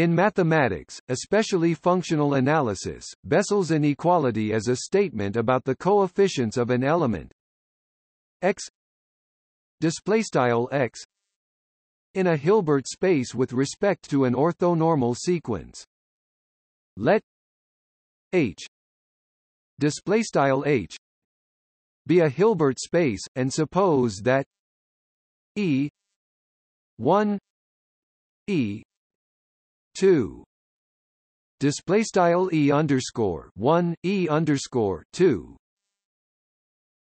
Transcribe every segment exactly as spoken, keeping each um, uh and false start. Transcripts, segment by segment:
In mathematics, especially functional analysis, Bessel's inequality is a statement about the coefficients of an element x x in a Hilbert space with respect to an orthonormal sequence. Let H H be a Hilbert space, and suppose that E one E two display style e underscore one e underscore two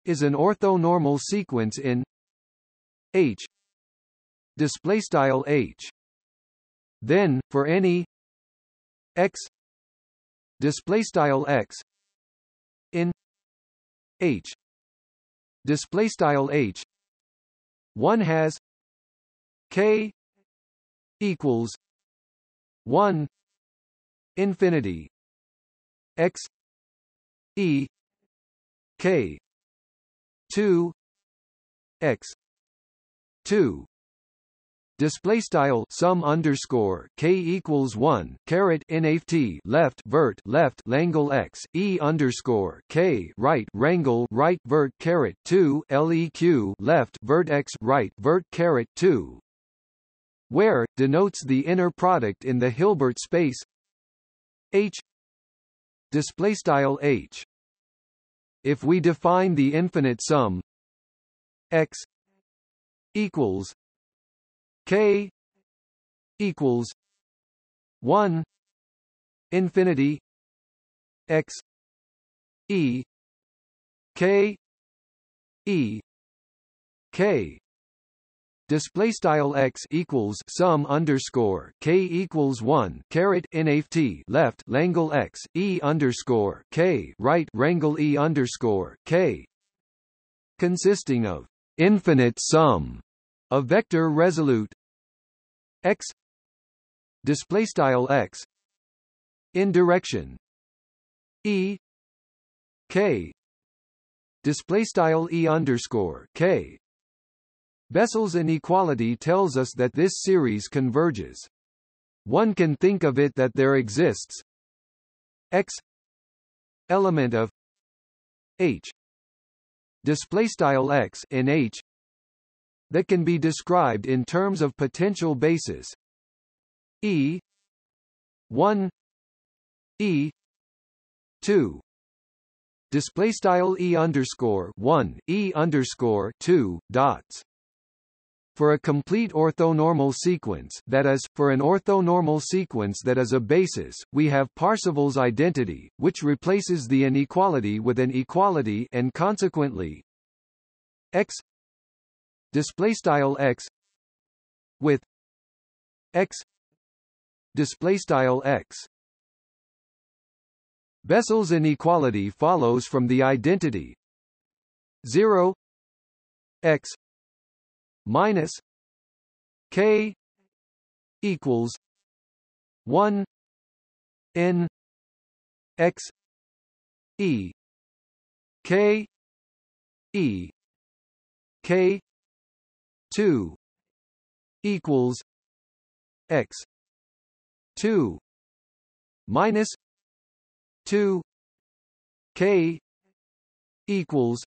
is an orthonormal sequence in H display style H. Then, for any x display style x in H display style H, one has k equals one infinity x e k two x two display style sum underscore k equals one caret nft left vert left langle x e underscore k right wrangle right vert caret two leq left vert x right vert caret two, where denotes the inner product in the Hilbert space H display style H. If we define the infinite sum x equals k equals one infinity x e k e k display style x equals sum underscore k equals one caret nft left langle x e underscore k right wrangle e underscore k, consisting of infinite sum of vector resolute x display style x in direction e k display style e underscore k. Bessel's inequality tells us that this series converges. One can think of it that there exists x element of H displaystyle x in H that can be described in terms of potential basis e one e two displaystyle e underscore one e underscore two dots. For a complete orthonormal sequence, that is, for an orthonormal sequence that is a basis, we have Parseval's identity, which replaces the inequality with an equality, and consequently x displaystyle x with x displaystyle x. Bessel's inequality follows from the identity zero x minus k equals one n x e k e k two equals x two minus two k equals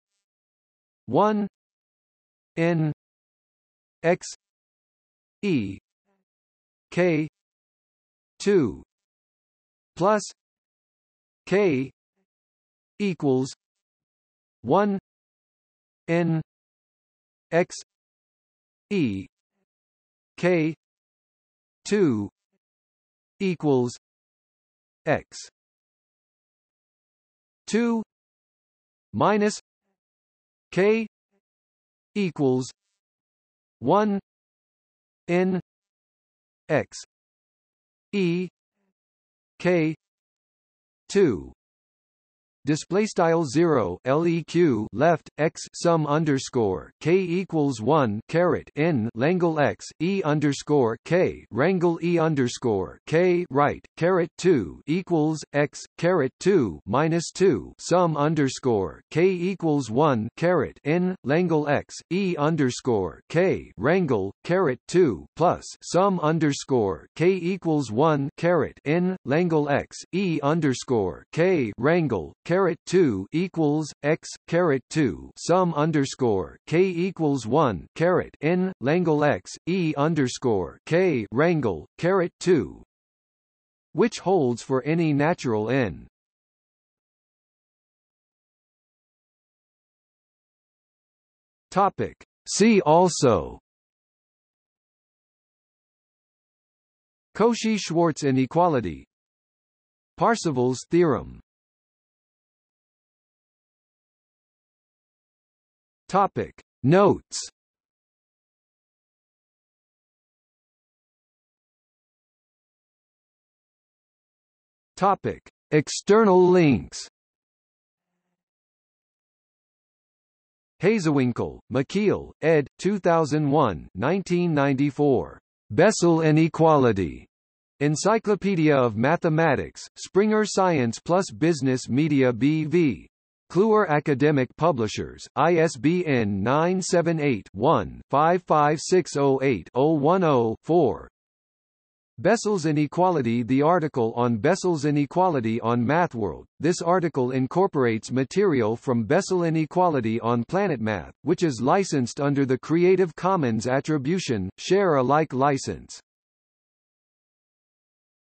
one n x e k two plus k equals one n x e k two equals x two minus k equals one n x e k two display style zero leq left x sum underscore k equals one caret n Langle x e underscore k wrangle e underscore k right caret two equals x caret two minus two sum underscore k equals one caret n Langle x e underscore k wrangle caret two plus sum underscore k equals one caret n Langle x e underscore k wrangle caret two equals x caret two sum underscore k equals one caret n Langle x e underscore k wrangle caret two, which holds for any natural n. Topic: see also Cauchy-Schwarz inequality, Parseval's theorem. Topic: notes. Topic: external links. Hazewinkel, Michiel, ed. two thousand one, nineteen ninety-four. Bessel's inequality. Encyclopedia of Mathematics, Springer Science plus Business Media B V. Kluwer Academic Publishers, I S B N nine seven eight, one, five five six zero eight, zero one zero, four. Bessel's inequality. The article on Bessel's inequality on MathWorld. This article incorporates material from Bessel's inequality on PlanetMath, which is licensed under the Creative Commons Attribution, Share Alike license.